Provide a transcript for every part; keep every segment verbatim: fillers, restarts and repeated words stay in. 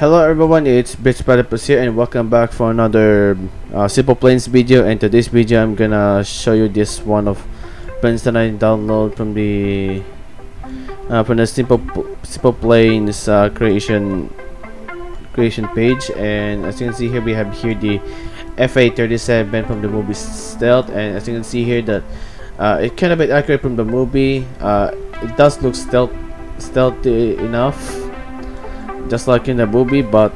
Hello everyone, it's Blitsplatapus here and welcome back for another uh, SimplePlanes video. And today's video I'm gonna show you this one of planes that I download from the uh, from the Simple SimplePlanes uh, creation creation page. And as you can see here, we have here the F A thirty-seven from the movie Stealth, and as you can see here that uh, it kind of accurate from the movie. Uh, it does look stealth stealthy enough, just like in the movie, but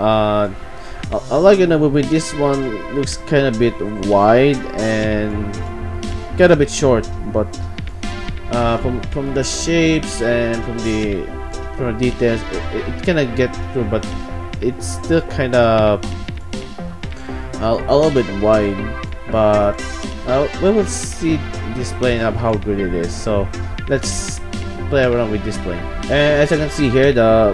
uh, I like in the movie, this one looks kind of bit wide and kind of bit short. But uh, from from the shapes and from the from the details, it, it kind of get through, but it's still kind of a, a little bit wide. But uh, we will see this plane up how good it is. So let's play around with this plane. And as I can see here, the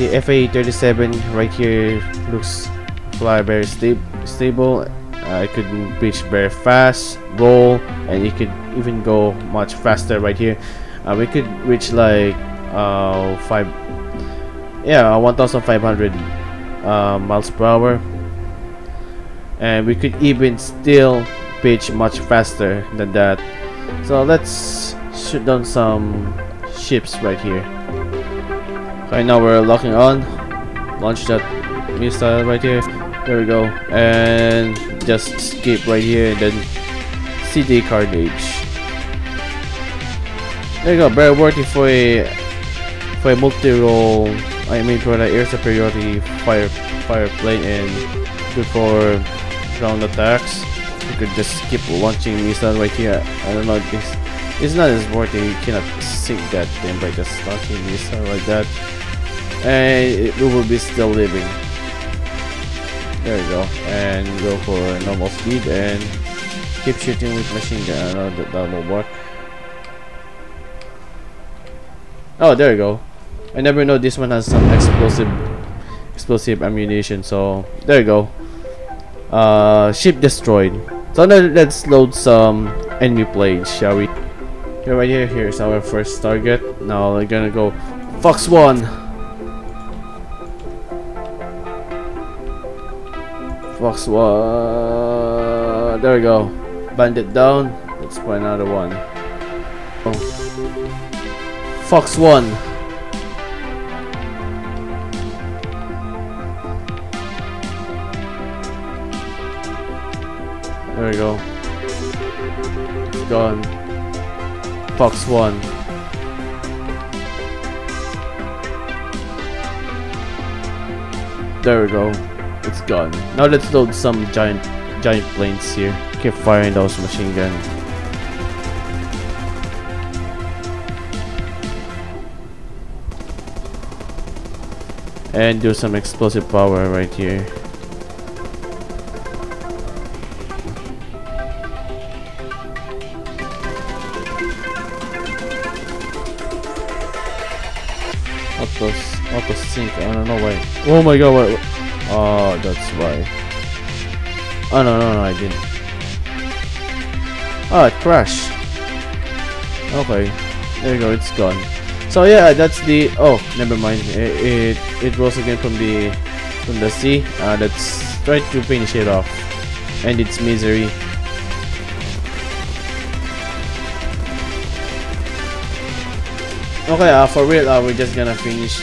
The F A thirty-seven right here looks fly very sta stable. Uh, it could reach very fast, roll, and it could even go much faster right here. Uh, we could reach like uh, five, yeah, one thousand five hundred uh, miles per hour, and we could even still pitch much faster than that. So let's shoot down some ships right here. Right now we're locking on, launch that missile right here, there we go, and just skip right here and then see the carnage. There you go, very worthy for a for a multi-role, I mean for the air superiority fire fire plane, and good for ground attacks. You could just skip launching missile right here. I don't know if it's, it's not as worthy, you cannot sink that thing by just launching missile like that. And it will be still living. There we go, and go for normal speed and keep shooting with machine gun. I know that, that will work. Oh, there we go. I never know this one has some explosive explosive ammunition. So there you go, uh, ship destroyed. So now let's load some enemy planes, shall we? Okay, right here, here's our first target. Now we're gonna go Fox one. Fox one. There we go. Bandit down. Let's buy another one. Oh. Fox one. There we go. Gone. Fox one. There we go. It's gone. Now let's load some giant giant planes here. Keep firing those machine guns. And do some explosive power right here. Auto, auto sync. I don't know why. Oh my god, what? Oh, that's why. Oh no no no, I didn't. Oh, it crashed. Okay, there you go, it's gone. So yeah, that's the. Oh, never mind. It it, it rose again from the from the sea. Uh, let's try to finish it off. End its misery. Okay, uh, for real, uh, we're just gonna finish.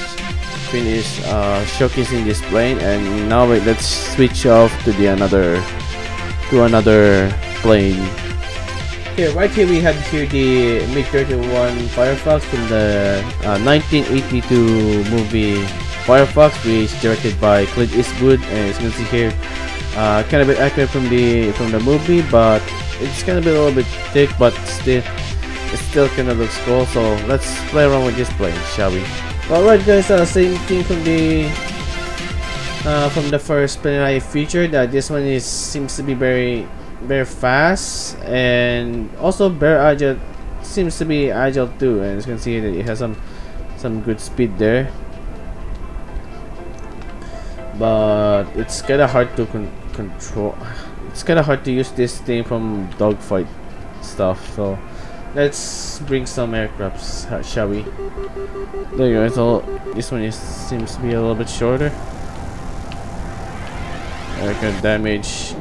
finish uh, showcasing this plane, and now wait, let's switch off to the another to another plane. Okay, right here we have here the MiG thirty-one Firefox from the uh, nineteen eighty-two movie Firefox, which is directed by Clint Eastwood, and as you can see here, uh, kind of a bit accurate from the from the movie, but it's kind of a little bit thick, but still it still kind of looks cool. So let's play around with this plane, shall we? Alright guys, uh, same thing from the uh, from the first plane I featured. Uh, this one is seems to be very very fast and also very agile. Seems to be agile too, and as you can see that it has some some good speed there. But it's kind of hard to con control. It's kind of hard to use this thing from dogfight stuff. So Let's bring some aircrafts, shall we? There you go. It's all, this one is, seems to be a little bit shorter. Aircraft damage.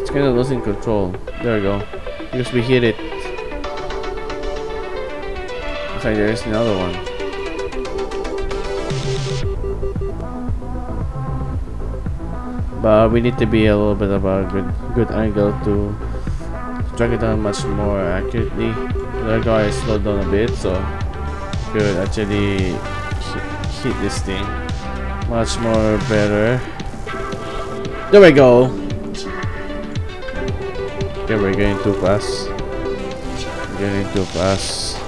It's kind of losing control. There we go. Because we hit it. Looks like there is another one. But we need to be a little bit of a good good angle to track it down much more accurately. The guy slowed down a bit, so could actually hit this thing much more better. There we go. Okay, we're getting too fast. We're getting too fast.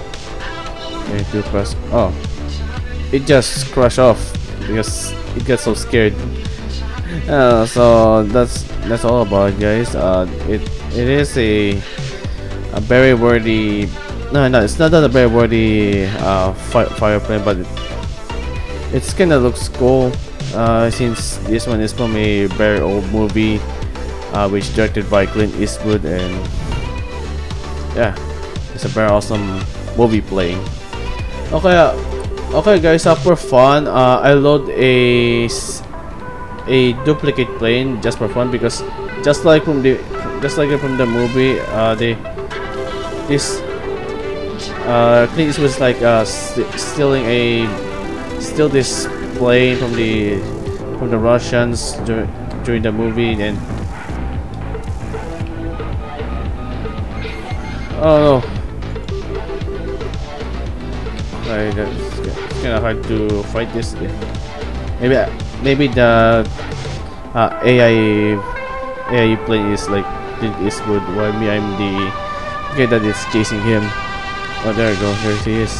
Getting too fast. Oh, it just crashed off because it got so scared. Uh, so that's that's all about it, guys. Uh, it it is a a very worthy. No, no, it's not that a very worthy uh, fi fireplane, but it it's kind of looks cool. Uh, since this one is from a very old movie, uh, which directed by Clint Eastwood, and yeah, it's a very awesome movie plane. Okay, uh, okay, guys. Uh, for fun, uh, I load a. a duplicate plane just for fun, because just like from the just like from the movie, uh they this uh Clint Eastwood was like uh st stealing a steal this plane from the from the Russians dur during the movie, and oh no, like it's kind of hard to fight this thing. Maybe I Maybe the uh, A I A I plane is like Clint Eastwood, while me I'm the guy that is chasing him. Oh, there we go. Here he is.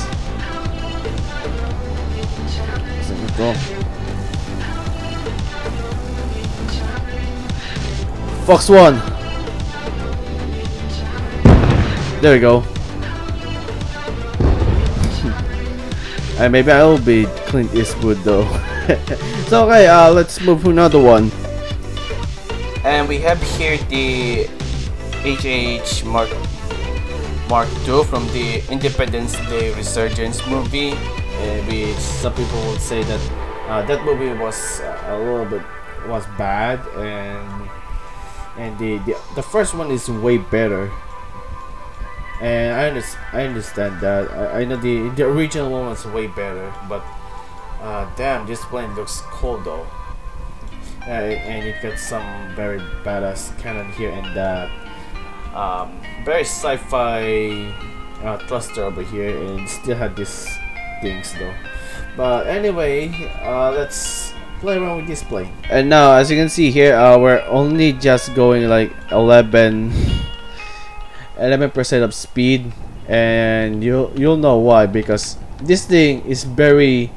Let's go. Fox one. There we go. And maybe I'll be Clint Eastwood though. So okay, uh, let's move to another one. And we have here the H H Mark Mark two from the Independence Day Resurgence movie, uh, which some people would say that uh, that movie was uh, a little bit was bad, and and the, the the first one is way better. And I understand, I understand that. I, I know the the original one was way better, but. Uh, damn, this plane looks cool though, uh, and it got some very badass cannon here and that. Um, very sci-fi uh, thruster over here, and still had these things though. But anyway, uh, let's play around with this plane. And now, as you can see here, uh, we're only just going like eleven percent of speed, and you you'll know why, because this thing is very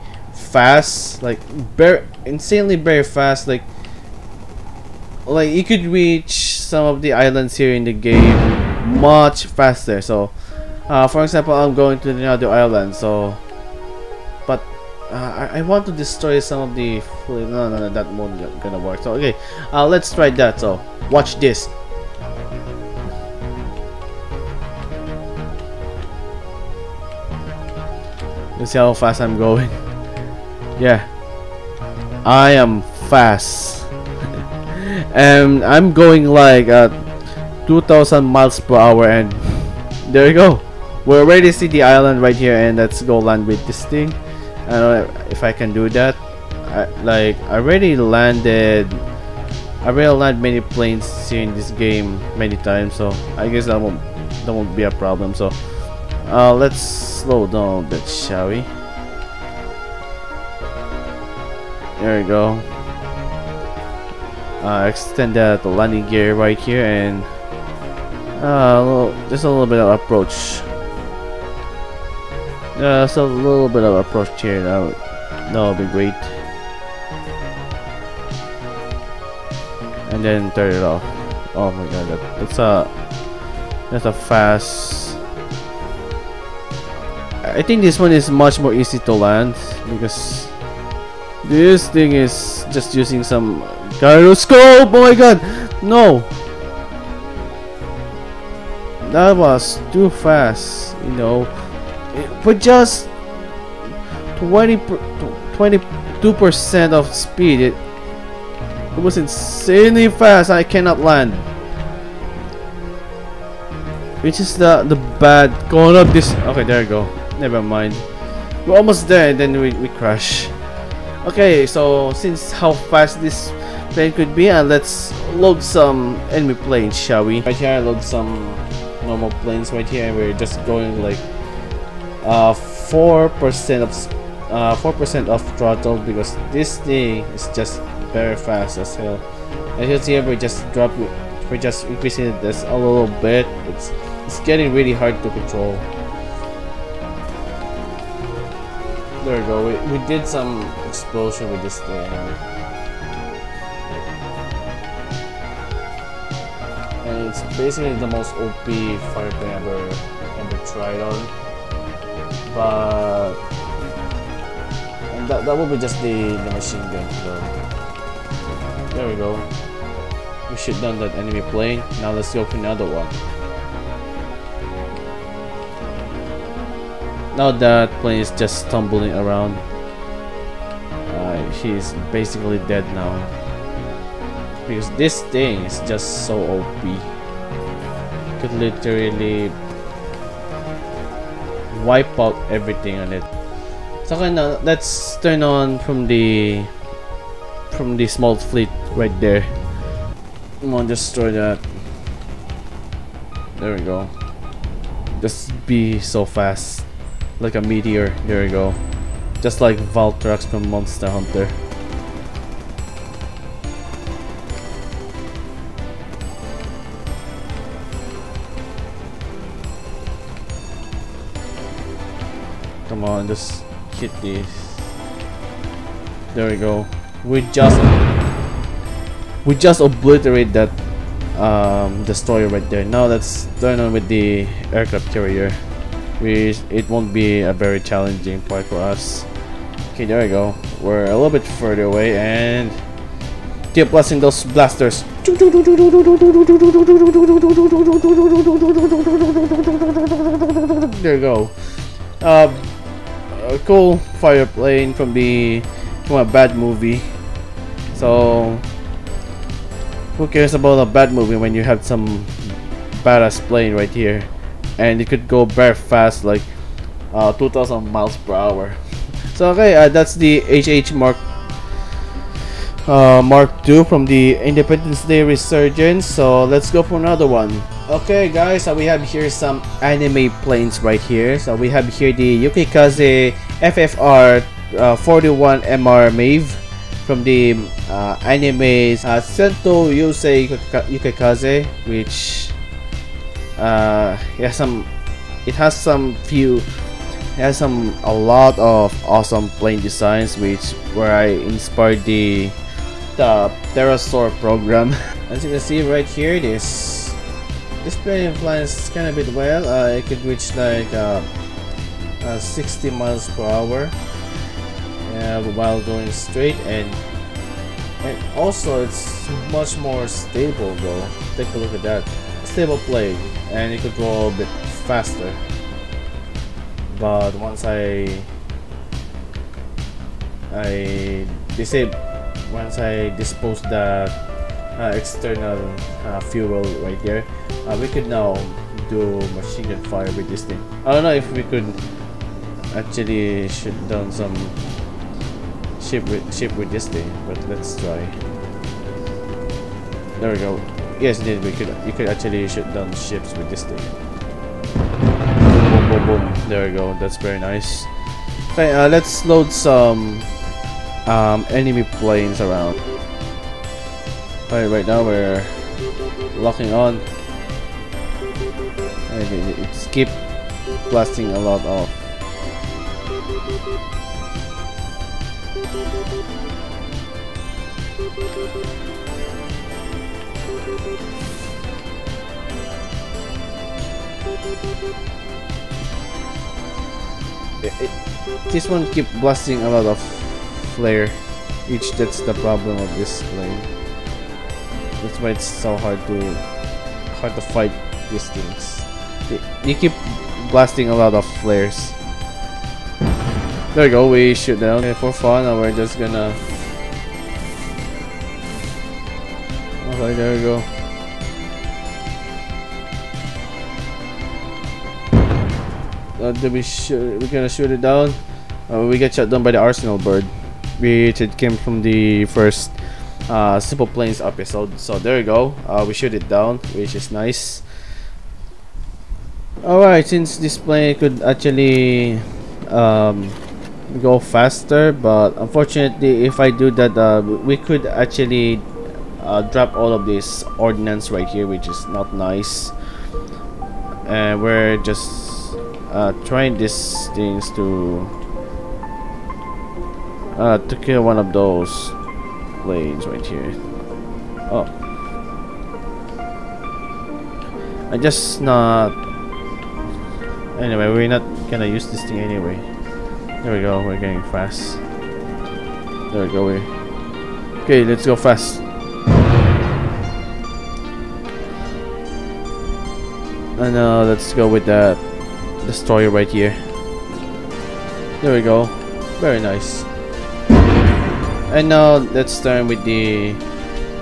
fast, like very insanely very fast, like like you could reach some of the islands here in the game much faster. So uh, for example, I'm going to another island, so but uh, I, I want to destroy some of the no no no that won't gonna work. So okay, uh, let's try that. So watch this. Let's see how fast I'm going. Yeah, I am fast. And I'm going like at two thousand miles per hour, and there you go. We're ready to see the island right here, and let's go land with this thing. I don't know if I can do that. I, like I already landed I already landed many planes here in this game many times, so I guess that won't that won't be a problem. So uh, let's slow down a bit, shall we? There we go. Uh, extend the, the landing gear right here, and uh, a little, just a little bit of approach. Uh, just a little bit of approach here. That would, that would be great. And then turn it off. Oh my god, that, that's a that's a fast. I think this one is much more easy to land because. This thing is just using some Gyroscope! Oh my god! No! That was too fast, you know. But just twenty-two percent of speed, it, it was insanely fast. I cannot land. Which is the the bad going up this. Okay, there you go. Never mind. We're almost there, and then we we crash. Okay, so since how fast this plane could be, and uh, let's load some enemy planes, shall we? Right here, I load some normal planes right here, and we're just going like uh four percent of uh four percent of throttle because this thing is just very fast as hell. As you see, here, we just drop it. We're just increasing this a little bit. It's it's getting really hard to control. There we go. We, we did some explosion with this thing, and it's basically the most O P fireplane ever ever tried on. But and that that will be just the the machine gun though. There we go. We should done that enemy plane. Now let's go for another one. Now that plane is just stumbling around. Uh, he is basically dead now because this thing is just so O P. Could literally wipe out everything on it. So okay, now let's turn on from the from the small fleet right there. Come on, destroy that. There we go. Just be so fast. Like a meteor. There we go. Just like Valtrax from Monster Hunter. Come on, just hit these. There we go. We just... We just obliterate that um, destroyer right there. Now let's turn on with the aircraft carrier, which it won't be a very challenging part for us. Okay, there we go. We're a little bit further away and keep blasting those blasters. There you go. Uh, a cool fireplane from the from a bad movie. So. Who cares about a bad movie when you have some badass plane right here, and it could go very fast, like uh, two thousand miles per hour. So okay, uh, that's the H H Mark uh, Mark two from the Independence Day Resurgence. So let's go for another one. Okay, guys, so we have here some anime planes right here. So we have here the Yukikaze F F R forty-one M R MAVE. From the uh, anime uh, Sento Yusei Yukikaze, which uh, it has some, it has some few, it has some a lot of awesome plane designs, which where I inspired the the pterosaur program. As you can see right here, this this plane flies kind of bit well. Uh, it could reach like uh, uh, sixty miles per hour. Uh, while going straight, and and also it's much more stable though. Take a look at that stable plane, and it could go a bit faster. But once I I disable, once I dispose the uh, external uh, fuel right there, uh, we could now do machine gun fire with this thing. I don't know if we could actually shoot down some. Ship with, ship with this thing, but let's try. There we go. Yes, indeed, we could. You could actually shoot down ships with this thing. Boom, boom, boom, boom. There we go. That's very nice. Okay, uh, let's load some um, enemy planes around. Alright, right now we're locking on. And it's keep blasting a lot off. It, it, this one keep blasting a lot of flare, which that's the problem of this plane. That's why it's so hard to hard to fight these things. You keep blasting a lot of flares. There we go, we shoot them. Okay, for fun, and we're just gonna... Okay, there we go. Uh, did we shoot, we're gonna shoot it down. Uh, we got shot down by the Arsenal Bird, which it came from the first uh, SimplePlanes episode. So there we go, uh, we shoot it down, which is nice. Alright, since this plane could actually um, go faster, but unfortunately if I do that, uh, we could actually uh, drop all of this ordnance right here, which is not nice. And uh, we're just uh, trying these things to uh, to kill one of those planes right here. Oh, I just not... Anyway, we're not gonna use this thing anyway. There we go, we're getting fast. There we go, we... Okay, let's go fast. And uh, let's go with that destroyer right here. There we go, very nice. And now let's turn with the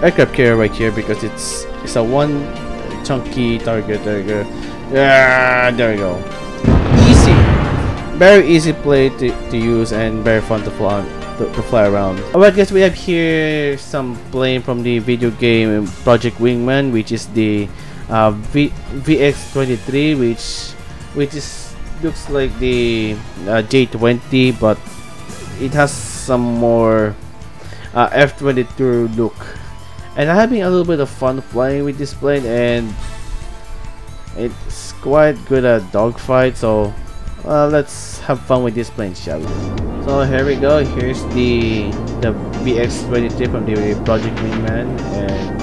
aircraft carrier right here, because it's it's a one chunky target. There we go. Yeah, there we go. Very easy play to, to use and very fun to fly, to, to fly around. Alright guys, we have here some plane from the video game Project Wingman, which is the uh, V X twenty-three, which which is looks like the uh, J twenty, but it has some more uh, F twenty-two look. And I'm having a little bit of fun flying with this plane, and it's quite good at dogfight, so... Uh, let's have fun with this plane, shall we? So here we go, here's the the V X twenty-three from the Project Wingman, and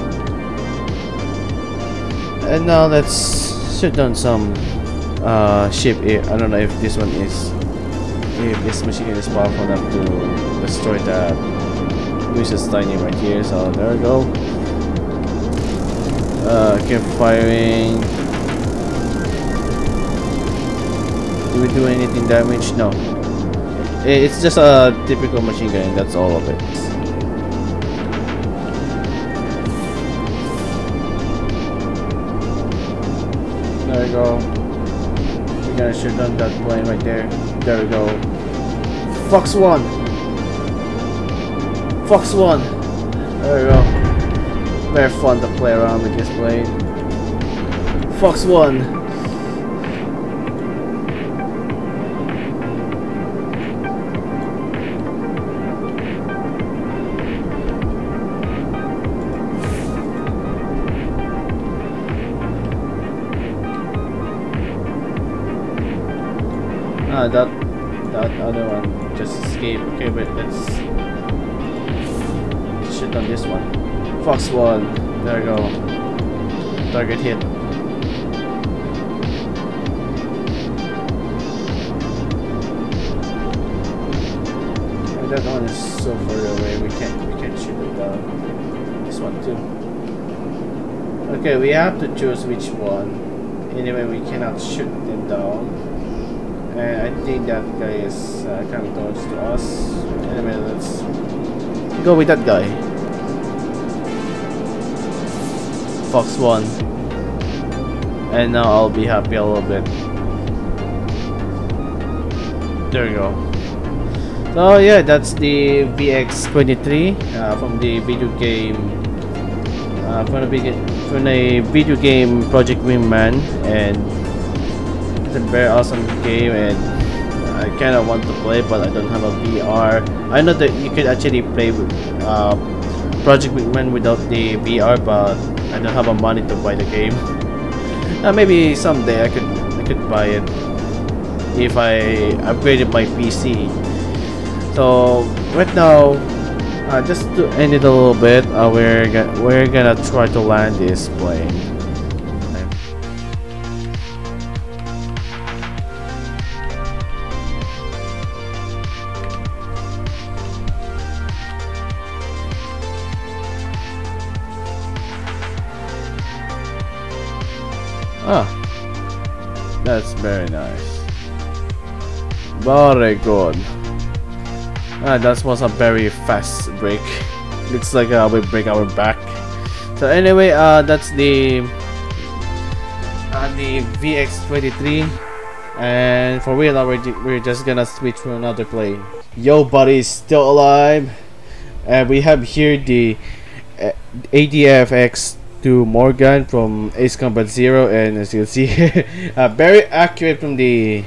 and now let's shoot down some uh, ship here. I don't know if this one is, if this machine is powerful enough to destroy that U S S Tiny right here. So there we go. Uh, keep firing. Do we do anything damage? No. It's just a typical machine gun, that's all of it. There we go. We're gonna shoot down that plane right there. There we go. Fox one! Fox one! There we go. Very fun to play around with this plane. Fox one! Ah, that that other one just escaped. Okay, wait, let's shoot on this one. Fox one. There we go. Target hit. And that one is so far away. We can't we can't shoot it down. This one too. Okay, we have to choose which one. Anyway, we cannot shoot them down. And I think that guy is uh, coming towards to us. Anyway, let's go with that guy. Fox one. And now I'll be happy a little bit. There we go. So yeah, that's the V X twenty-three uh, from the video game uh, from, the, from the video game Project Wingman, and a very awesome game, and I kind of want to play, but I don't have a V R. I know that you could actually play with uh, Project Wingman without the V R, but I don't have a money to buy the game. Now maybe someday I could I could buy it if I upgraded my P C. So right now, uh, just to end it a little bit, uh, we're gonna, we're gonna try to land this plane. That's very nice. Very good. Ah, that was a very fast break. Looks like uh, we break our back. So anyway, uh, that's the uh, the V X twenty-three, and for real now we're, we're just gonna switch to another plane. Yo, buddy, is still alive, and uh, we have here the uh, A D F X two Morgan from Ace Combat Zero, and as you can see, uh, very accurate from the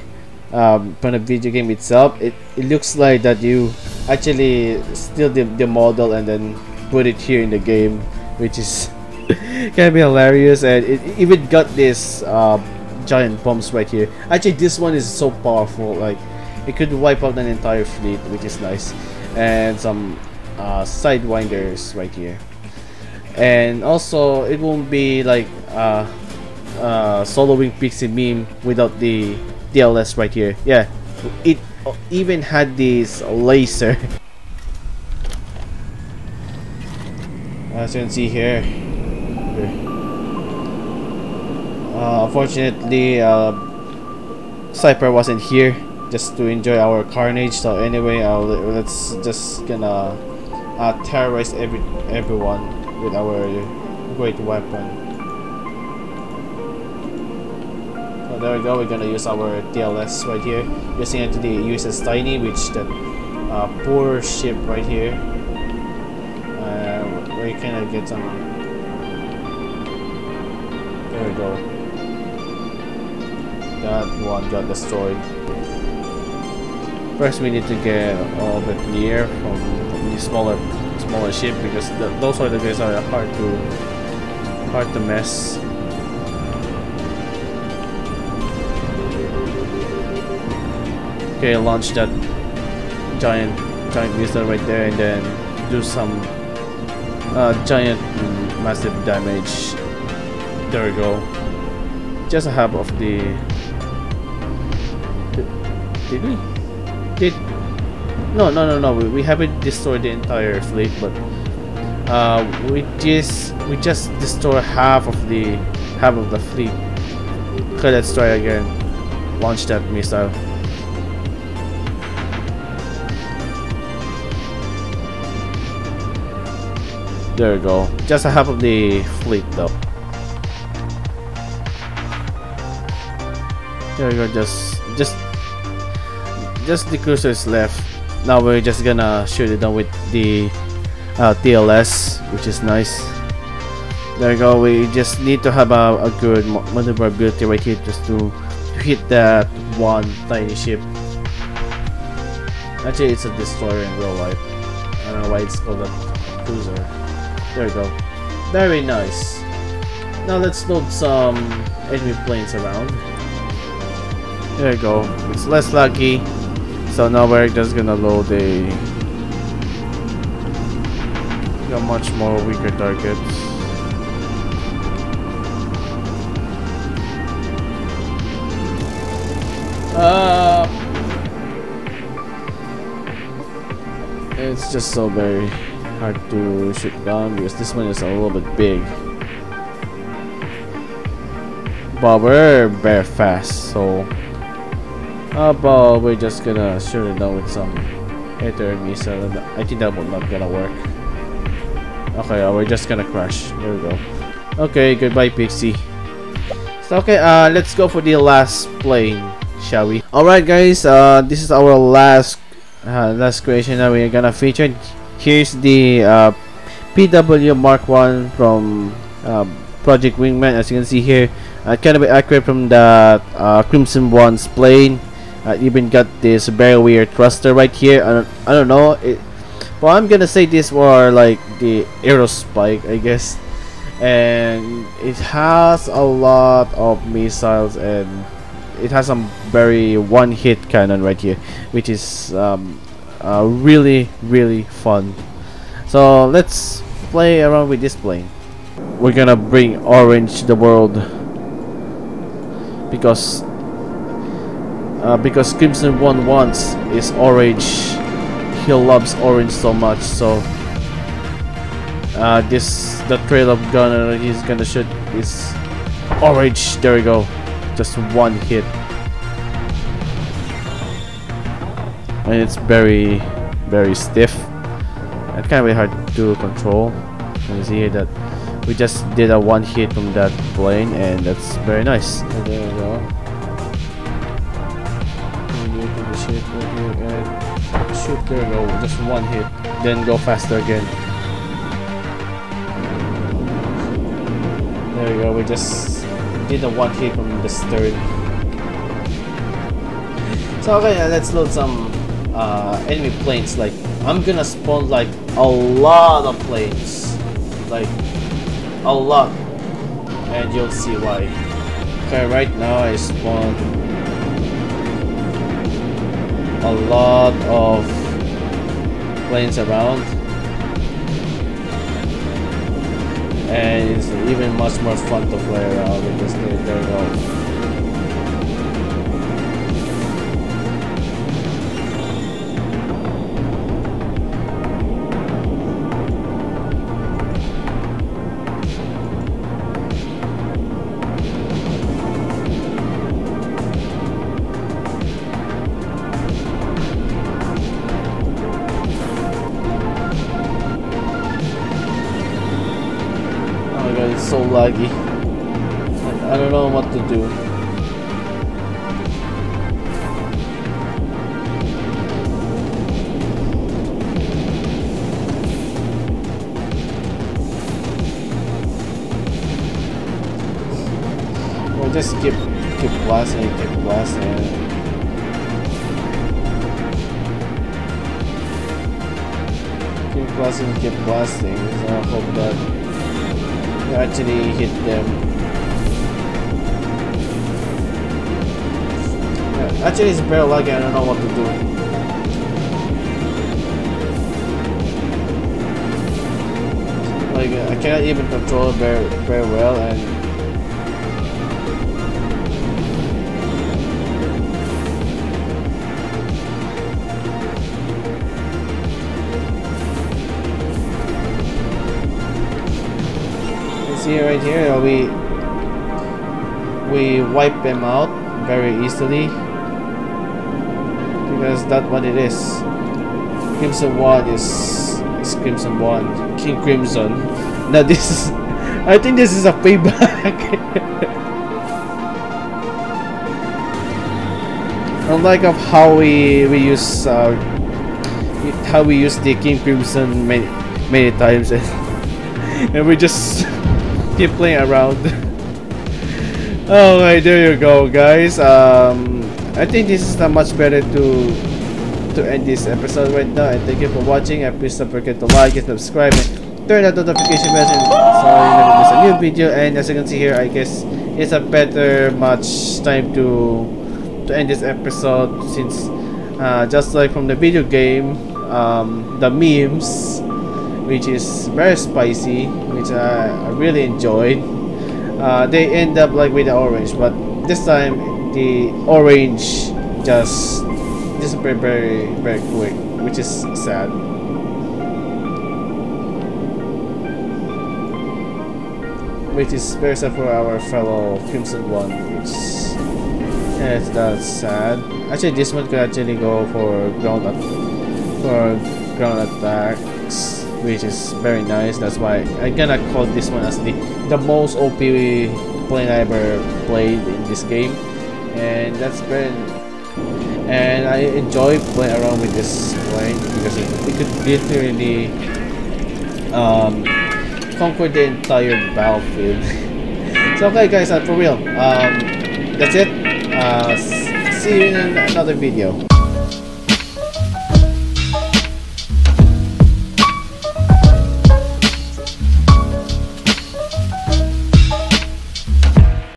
um, from the video game itself. It it looks like that you actually steal the, the model and then put it here in the game, which is can be hilarious, and it even got this uh, giant bombs right here. Actually, this one is so powerful, like it could wipe out an entire fleet, which is nice, and some uh, sidewinders right here, and also it won't be like uh, uh, soloing pixie meme without the T L S right here. Yeah, it even had this laser. As you can see here, uh, unfortunately, uh, Cypher wasn't here just to enjoy our carnage. So anyway, uh, let's just gonna uh, terrorize every everyone with our great weapon. So there we go. We're gonna use our T L S right here, using it to the U S S Tiny, which that uh, poor ship right here. We kind of get some. There we go. That one got destroyed. First, we need to get all the gear from, from the smaller, smaller ship, because the, those are the guys are hard to, hard to mess. Okay, launch that giant, giant missile right there, and then do some. Uh, giant massive damage. There we go. Just a half of the did we did no no no no we, we haven't destroyed the entire fleet, but uh, we just we just destroy half of the half of the fleet. Okay, let's try again. Launch that missile. There we go. Just a half of the fleet though. There we go. Just, just, just the cruiser is left. Now we're just gonna shoot it down with the uh, T L S, which is nice. There we go. We just need to have a, a good maneuverability right here, just to hit that one tiny ship. Actually, it's a destroyer in real life. I don't know why it's called a cruiser. There we go. Very nice. Now let's load some enemy planes around. There we go. It's less lucky. So now we're just gonna load a, a much more weaker target. Uh, it's just so very hard to shoot down, because this one is a little bit big, but we're very fast, so how about we're just gonna shoot it down with some ether missile. I think that will not gonna work. Okay, uh, we're just gonna crash. There we go. Okay, goodbye Pixie. So okay, uh, let's go for the last plane, shall we? Alright guys, uh, this is our last uh, last creation that we're gonna feature. Here's the uh, P W Mark one from uh, Project Wingman. As you can see here, uh, kind of accurate from the uh, Crimson one's plane. Uh, even got this very weird thruster right here. I don't, I don't know. It, well, I'm gonna say this were like the aero spike, I guess. And it has a lot of missiles, and it has some very one-hit cannon right here, which is. Um, Uh, really really fun. So let's play around with this plane. We're gonna bring orange to the world, because uh, because Crimson one wants is orange. He loves orange so much. So uh, this the trail of gunner he's gonna shoot is orange. There we go. just one hit. And it's very, very stiff. It's kind of hard to control. You can see here that we just did a one hit from that plane, and that's very nice. Oh, there we go. We do the ship right here and shoot. There we go. Just one hit. Then go faster again. There we go. We just did a one hit from the stern. So okay, let's load some uh, enemy planes. Like I'm gonna spawn like a lot of planes. Like. A lot, and you'll see why. Okay, right now I spawned a lot of planes around, and it's even much more fun to play around with this thing. There we so laggy. I, I don't know what to do. We'll just keep keep blasting, keep blasting. Keep blasting, keep blasting. So I hope that actually hit them. Yeah, actually it's very laggy, I don't know what to do. Like I cannot even control it very very well, and see right here, we we wipe them out very easily because that's what it is. Crimson one is, is Crimson one, King Crimson. Now this is, I think this is a payback. Unlike of how we we use uh, how we use the King Crimson many many times, and, and we just keep playing around. Alright, there you go, guys. Um, I think this is not much better to to end this episode right now. And thank you for watching. And please don't forget to like and subscribe and turn on the notification bell so you never miss a new video. And as you can see here, I guess it's a better much time to to end this episode, since uh, just like from the video game, um, the memes, which is very spicy, which I, I really enjoyed. Uh, they end up like with the orange, but this time the orange just disappeared very, very quick, which is sad. Which is very sad for our fellow Crimson One, which yes, that's sad. Actually, this one could actually go for ground at for ground attacks, which is very nice. That's why I'm gonna call this one as the, the most O P plane I ever played in this game, and that's very, and I enjoy playing around with this plane because it, it could literally um, conquer the entire battlefield. So okay guys, uh, for real, um, that's it. Uh, see you in another video.